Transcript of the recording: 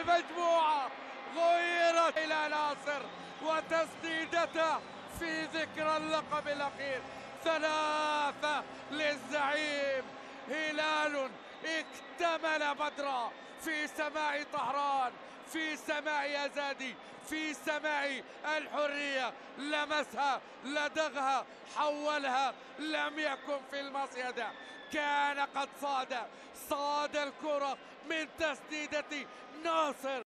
المجموعة غيرت إلى ناصر وتسديدته في ذكرى اللقب الأخير. 3 للزعيم. هلال اكتمل بدرا في سماء طهران، في سماء أزادي، في سماء الحرية. لمسها، لدغها، حولها، لم يكن في المصيدة. كان قد صاد الكرة من تسديدة ناصر.